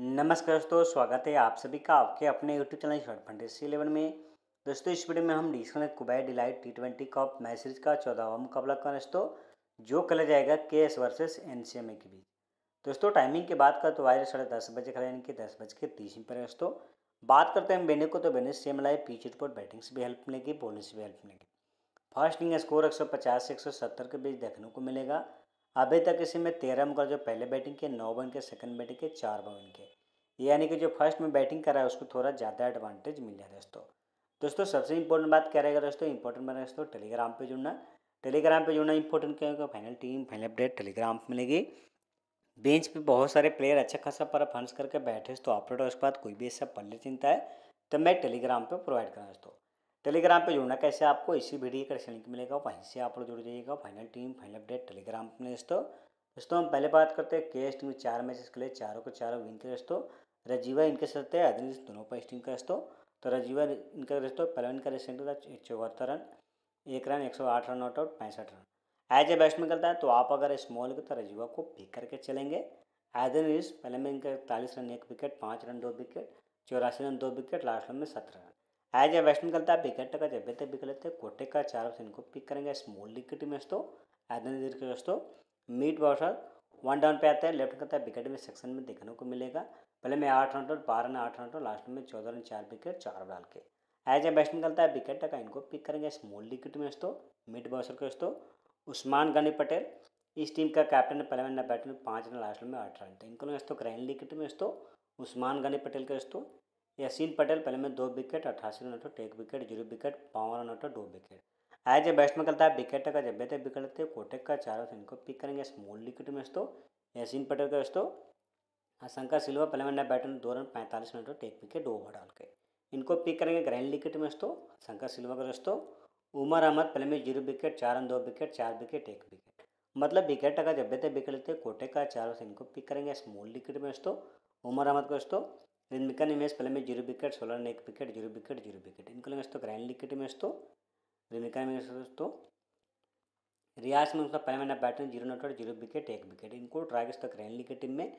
नमस्कार दोस्तों, स्वागत है आप सभी का आपके अपने यूट्यूब चैनल शॉर्ट फंटेसी 11 में। दोस्तों इस वीडियो में हम डिशनल कुवैत इलाइट टी20 कप मैच सीरीज का 14वां मुकाबला का दोस्तों जो खेला जाएगा केएस वर्सेस एनसीएमआई के बीच। दोस्तों टाइमिंग की बात करें तो वायर 10:30 बजे खेला यानी कि 10:30 पर। दोस्तों बात करते हैं वेन्यू को, तो वेन्यू सेम लाए, पिच रिपोर्ट बैटिंग से भी हेल्प मिलेगी, बॉलिंग से भी हेल्प मिलेगी। फर्स्ट इनिंग स्कोर 150 से 170 के बीच देखने को मिलेगा। अभी तक इसी में 13 मुकाबले जो पहले बैटिंग के, 9 बन के, सेकंड बैटिंग के, 4 बन के, यानी कि जो फर्स्ट में बैटिंग करा है उसको थोड़ा ज़्यादा एडवांटेज मिल जाए। दोस्तों सबसे इंपॉर्टेंट बात क्या रहेगा दोस्तों, इंपॉर्टेंट बना दोस्तों टेलीग्राम पे जुड़ना। टेलीग्राम पे जुड़ना इंपॉर्टेंट क्योंकि final team final update Telegram पर मिलेगी। बेंच पर बहुत सारे प्लेयर अच्छा खासा परफॉर्मेंस करके बैठे तो ऑपरेटर उसके बाद कोई भी ऐसा पल्ले चिंता है तो मैं टेलीग्राम पर प्रोवाइड करा। दोस्तों टेलीग्राम पे जुड़ना कैसे, आपको इसी वीडियो का लिंक मिलेगा, वहीं से आप लोग जुड़ जाइएगा। Final team final update Telegram पे। दोस्तों हम पहले बात करते हैं केएस टीम में 4 मैचेस के लिए, चारों को चारों विन के। दोस्तों राजीवा इनके साथ है, अदन दोनों पर टीम का। दोस्तों तो राजीवा इनका दोस्तों पहला इनका रेसेंट था 74 run, 1 run 108 run out 65 run. As a batsman करता है तो आप अगर स्मॉल के तो राजीवा को पिक करके चलेंगे। एदन रिस पहले में इनका 41 run 1 wicket, 5 run 2 wicket, 84 run 2 wicket, last में 17 रन। एज ए बैट्समैन करता है विकेट का जब तक विकेट लेते हैं कोटे का 4 ऑप्शन इनको पिक करेंगे स्मॉल लीग की टीम। दोस्तों एदन के दोस्तों मीट बॉलर 1 डाउन पे आता है, लेफ्ट करता है विकेट में सेक्शन में देखने को मिलेगा। पहले में 8 रन और 12 रन 8 रन और लास्ट में 14 रन 4 विकेट 4 डाल के। एज ए बैट्समैन करता है विकेट का इनको पिक करेंगे स्मॉल लीग की टीम। दोस्तों मीट बॉलर के दोस्तों उस्मान गनी पटेल इस टीम का कैप्टन, पहले में 9 बैट में 5 रन लास्ट में 8 रन। तो इनको दोस्तों ग्रैंड लीग की टीम दोस्तों उस्मान गनी पटेल के। दोस्तों यासीन पटेल पहले में 2 wicket, 88 run out 1 wicket, 0 wicket, 52 run out 2 wicket. As a batsman करता है विकेट का जब तक विकेट लेते हैं कोटक का 4 रन इनको पिक करेंगे स्मॉल विकेट में। दोस्तों यासीन पटेल का दोस्तों शंका सिल्वा पहले में 9 बैट में 2 run 45 run out 1 wicket 2 over डाल के इनको पिक करेंगे ग्रैंड विकेट में। दोस्तों शंका सिल्वा का दोस्तों उमर अहमद पहले में 0 wicket, 4 run 2 wicket 4 wicket 1 wicket, मतलब विकेट का जब तक विकेट लेते हैं कोटक का 4 रन इनको पिक करेंगे स्मॉल विकेट में। दोस्तों उमर अहमद का दोस्तों प्रेमिका निमेश पहले में 0 wicket, 16 run 1 wicket, 0 wicket 0 wicket, इनको लेंगे दोस्तों ग्रैंड विकेट में। दोस्तों प्रेमिका निमेश दोस्तों रियाज में उसका पहले में 9 बैट में 0 रन 0 विकेट 1 विकेट, इनको ट्राई दोस्तों ग्रैंड विकेट टीम में।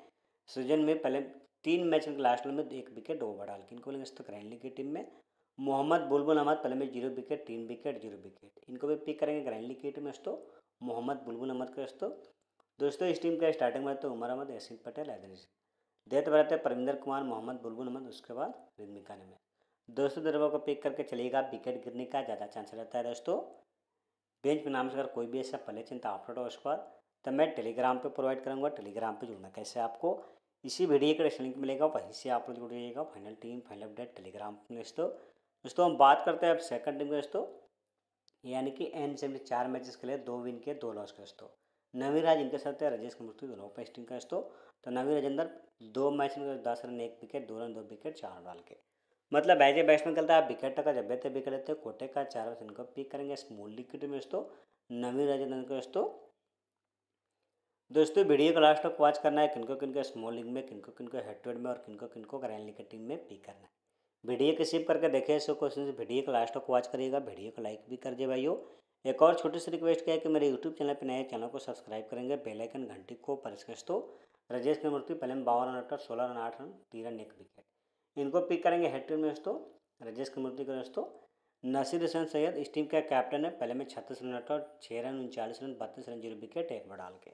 सृजन में पहले 3 मैच में लास्ट में 1 विकेट 2 ओवर डाल के इनको लेंगे दोस्तों ग्रैंड विकेट टीम में। मोहम्मद बुलबुल अहमद पहले में 0 विकेट, 3 विकेट 0 विकेट, इनको भी पिक करेंगे ग्रैंड विकेट में। दोस्तों मोहम्मद बुलबुल अहमद का दोस्तों इस टीम का स्टार्टिंग में तो उमर अहमद, यासीन पटेल, एदन देते रहते हैं परविंदर कुमार, मोहम्मद बुलबुल अहमद, उसके बाद प्रेमिका निमेश। दोस्तों दरबा को पिक करके चलिएगा, विकेट गिरने का ज़्यादा चांस रहता है। दोस्तों बेंच पर नाम से अगर कोई भी ऐसा पहले चिंता ऑफ रोड उसके बाद तब मैं टेलीग्राम पे प्रोवाइड करूँगा। टेलीग्राम पे जुड़ना कैसे, आपको इसी वीडियो का लिंक मिलेगा, वहीं से आप लोग जुड़ जाइएगा। Final team final update Telegram पर। दोस्तों हम बात करते हैं अब सेकंड टीम के। दोस्तों यानी कि एनसीएमआई 4 मैचेस के लिए 2 विन के 2 लॉस के। दोस्तों नवीन राज इनके साथ है, राजेश की मृत्यु दोनों पर टीम का। दोस्तों तो नवीन राजेंद्र 2 मैच में 10 रन 1 विकेट, 2 रन 2 विकेट 4 डाल के, मतलब एज ए बैट्समैन करता है विकेट का जब तक विकेट लेते हैं कोटे का 4 रन इनको पिक करेंगे स्मॉल विकेट में। दोस्तों नवीन राजेंद्र को दोस्तों वीडियो को लास्ट तक वॉच करना है, किनको किनको स्मॉल लीग में, किनको किनको हेड टू हेड में और किनको किनको ग्रैंड लीग की टीम में पिक करना है। वीडियो को सेव करके देखिए, इसको क्वेश्चन वीडियो को लास्ट तक वॉच करिएगा, वीडियो को लाइक भी कर दिए भाइयों। एक और छोटी सी रिक्वेस्ट क्या है कि मेरे यूट्यूब चैनल पर नए चैनल को सब्सक्राइब करेंगे, बेल आइकन घंटी को प्रेस कर। दोस्तों राजेश ने मूर्ति पहले में 52 run 16 run 8 run 3 run 1 wicket, इनको पिक करेंगे हेड टू हेड में। दोस्तों राजेश की मूर्ति का दोस्तों नासिर हुसैन सैयद इस टीम का कैप्टन है, पहले में 36 run 6 run 39 run 32 run 0 wicket 1 over डाल के।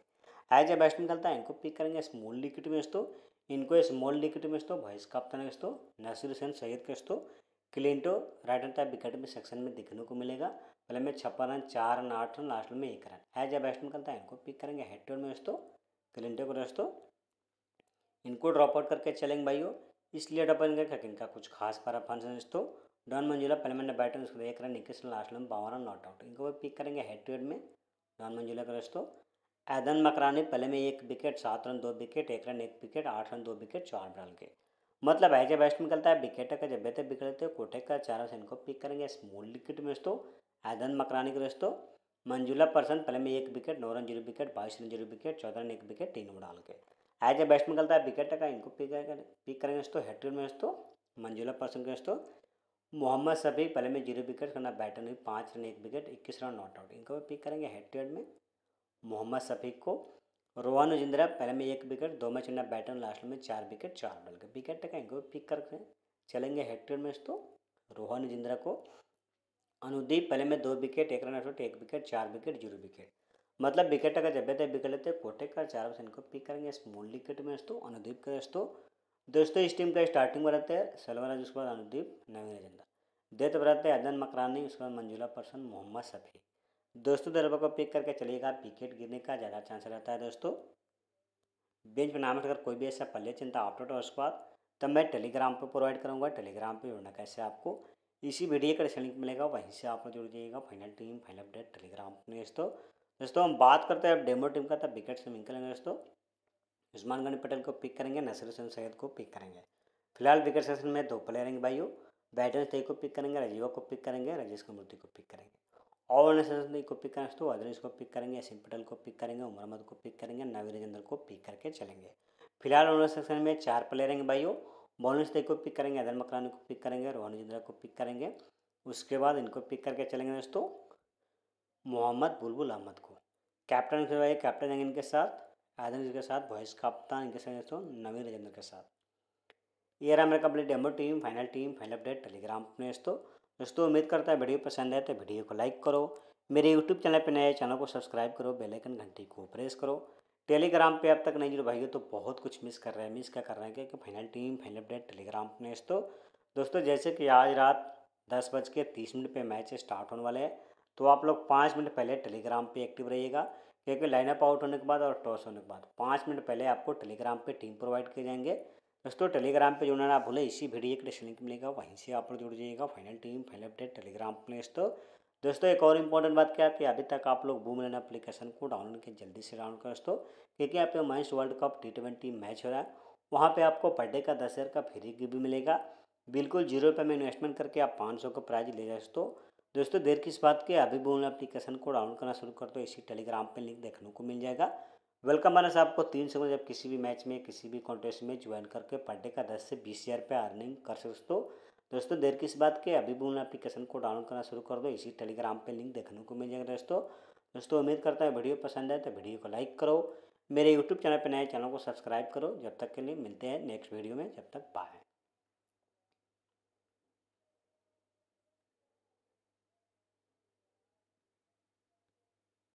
एज ए बैट्समैन खेलता है इनको पिक करेंगे स्मॉल विकेट में। दोस्तों इनको स्मॉल विकेट में दोस्तों वाइस कप्तान है दोस्तों नासिर हुसैन सैयद के। दोस्तों क्लिंटो राइट विकेट में सेक्शन में दिखने को मिलेगा, पहले में 56 रन 4 रन 8 रन लास्ट में 1 रन। एज ए बैट्समैन खेलता है इनको पिक करेंगे हेड टू हेड में। दोस्तों क्लिंटो को दोस्तों इनको ड्रॉप आउट करके चलेंगे भाइयों, इसलिए ड्रॉप आउट करके इनका कुछ खास परफॉर्मेंस है। दोस्तों डॉन मंजुला पहले में बैटिंग उसको 1 रन 21 रन लास्ट में 52 रन नॉट आउट, इनको पिक करेंगे हेड टू हेड में डॉन मंजुला का। दोस्तों एदन मकरानी पहले में 1 wicket, 7 run 2 wicket, 1 run 1 wicket 8 run 2 wicket 4 डाल के, मतलब एज ए बैट्समैन करता है विकेट का जब तक विकेट लेते हैं कोटे का 4 रन इनको पिक करेंगे स्मॉल विकेट में। दोस्तों एदन मकरानी के दोस्तों मंजुला परसेंट पहले में 1 wicket, 9 run 0 wicket, 22 run 0 wicket, 14 run 1 wicket 3 over डाल के। एज ए बैट्समैन करता है विकेट का इनको पिक करेंगे दोस्तों हेड टू हेड में। दोस्तों मंजुला परसेंट के दोस्तों मोहम्मद शफीक पहले में 0 विकेट करना बैटर में 5 run 1 wicket 21 run not out, इनको पिक करेंगे हेड टू हेड में मोहम्मद शफीक को। रोहन उजिंद्रा पहले में 1 विकेट, 2 मैच उन्हें बैटर और लास्ट में 4 विकेट 4 बॉल के विकेट टकाएंगे वो पिक करके चलेंगे हेक्टर मैच। तो रोहन उजिंद्रा को अनुदीप पहले में 2 wicket, 1 run out, 1 wicket, 4 wicket 0 wicket, मतलब विकेट टका जब तक विकेट लेते कोटे का 4 ऑप्शन को पिक करेंगे स्मॉल विकेट में दोस्तों अनुदीप का। दोस्तों इस टीम का स्टार्टिंग में रहते हैं सलवर राज, उसके बाद अनुदीप, नवीन राजेंद्र, डेथ रहते हैं अदन मकरानी, उसके बाद मंजुला परसेंट, मोहम्मद शफी। दोस्तों दलबा को पिक करके चलिएगा, विकेट गिरने का ज़्यादा चांस रहता है। दोस्तों बेंच पर नाम अगर कोई भी ऐसा पल्ले चिंता आउट और उसके बाद तब मैं टेलीग्राम पर प्रोवाइड करूँगा, टेलीग्राम पर जुड़ना कैसे आपको इसी वीडियो का डिस्क्रिप्शन लिंक मिलेगा, वहीं से आप जुड़ जाइएगा। Final team final update Telegram में। दोस्तों हम बात करते हैं अब डेमो टीम का, तब विकेट से मिंग करेंगे। दोस्तों उस्मान गनी पटेल को पिक करेंगे, नसीर हुसैन सैयद को पिक करेंगे। फिलहाल विकेट सेशन में 2 प्लेयर हैं भाइयों, बैटर को पिक करेंगे, राजीवा को पिक करेंगे, राजेश को मूर्ति को पिक करेंगे, और नसीर को पिक करेंगे दोस्तों, अदन को पिक करेंगे, यासीन पटेल को पिक करेंगे, उमर अहमद को पिक करेंगे, नवीन राजेंद्र को पिक करके चलेंगे। फिलहाल ओनर सेक्शन में 4 प्लेयर हैं भाइयों, बॉलर्स को पिक करेंगे, अदन मकरानी को पिक करेंगे, रोहन उजिंद्रा को पिक करेंगे, उसके बाद इनको पिक करके चलेंगे दोस्तों मोहम्मद बुलबुल अहमद को। कैप्टन खिलवाइए, कैप्टन जाएंगे इनके साथ आदन के साथ, वाइस कप्तान इनके साथ दोस्तों नवीन राजेंद्र के साथ। ये रहा मेरा complete demo team final update Telegram अपने दोस्तों उम्मीद करता है वीडियो पसंद आए तो वीडियो को लाइक करो, मेरे यूट्यूब चैनल पर नए चैनल को सब्सक्राइब करो, बेल आइकन घंटी को प्रेस करो। टेलीग्राम पे अब तक नहीं जुड़े भाइयों तो बहुत कुछ मिस कर रहे हैं, मिस क्या कर रहे हैं क्योंकि final team final update Telegram अपने दोस्तों जैसे कि आज रात 10:30 पर मैच स्टार्ट होने वाले हैं, तो आप लोग 5 मिनट पहले टेलीग्राम पे एक्टिव रहिएगा क्योंकि लाइनअप आउट होने के बाद और टॉस होने के बाद 5 मिनट पहले आपको टेलीग्राम पे टीम प्रोवाइड किए जाएंगे। दोस्तों टेलीग्राम पे जुड़ना ना भूलें, इसी वीडियो के डिस्क्रिप्शन लिंक मिलेगा, वहीं से आप लोग जुड़ जाइएगा। Final team final update Telegram पे। दोस्तों एक और इम्पोर्टेंट बात क्या है कि अभी तक आप लोग भूमिलैंड एप्लीकेशन को डाउनलोड किया, जल्दी से डाउनलोड करें दोस्तों क्योंकि यहाँ पे men's world cup T20 match हो रहा है, वहाँ पर आपको पर डे का 10,000 का फ्री गिफ्ट भी मिलेगा, बिल्कुल 0 रुपये में इन्वेस्टमेंट करके आप 500 का प्राइज ले जाए। दोस्तों देर किस बात के, अभी भूमिलैंड एप्लीकेशन को डाउनलोड करना शुरू कर दो, इसी टेलीग्राम पे लिंक देखने को मिल जाएगा। वेलकम बोनस आपको 3 सेकंड जब किसी भी मैच में किसी भी कॉन्टेस्ट में ज्वाइन करके पर डे का 10 से 20,000 रुपये अर्निंग कर सकते हो। दोस्तों देर किस बात के, अभी भूमिलैंड एप्लीकेशन को डाउनलोड करना शुरू कर दो, इसी टेलीग्राम पर लिंक देखने को मिल जाएगा। दोस्तों उम्मीद करता है वीडियो पसंद आए तो वीडियो को लाइक करो, मेरे यूट्यूब चैनल पर नए चैनल को सब्सक्राइब करो। जब तक के लिए मिलते हैं नेक्स्ट वीडियो में, जब तक बाय।